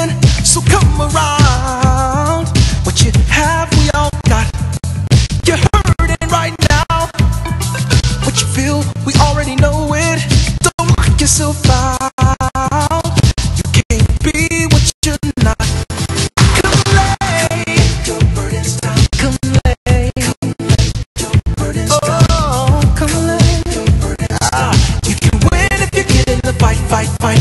in, so come around. What you have, we all got. You're hurting right now. What you feel, we already know it. Don't lock yourself out. You can't be what you're not. Come lay your burdens down. Come lay your burdens down. Oh, come lay your burdens down. You can win if you get in the fight, fight, fight.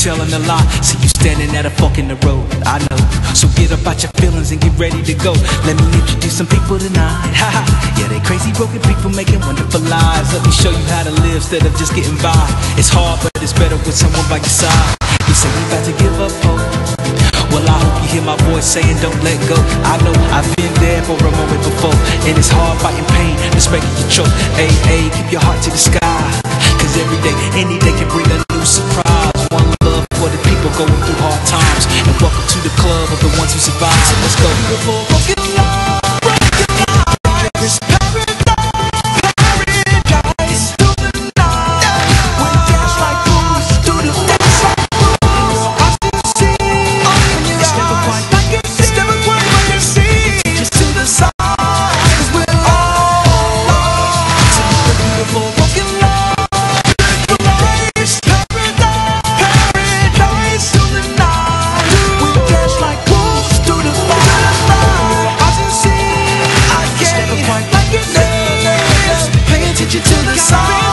Telling a lie, see you standing at a fork in the road, I know. So get up out your feelings and get ready to go. Let me introduce some people tonight. Haha, yeah, they crazy broken people making wonderful lives. Let me show you how to live instead of just getting by. It's hard, but it's better with someone by your side. You say you about to give up hope. Well, I hope you hear my voice saying don't let go. I know I've been there for a moment before, and it's hard fighting pain that's making you choke. Ay, ay, keep your heart to the sky, cause every day, any day can bring a new surprise. One love for the people going through hard times, and welcome to the club of the ones who survive. So let's go. Beautiful, broken love, broken heart. It's paradise, paradise through the night. We dance like fools through the night. I still see it's never quite like it seems. It's never quite like it seems. Just to the side, 'cause we're all to the beautiful broken love. Pay attention to the sign.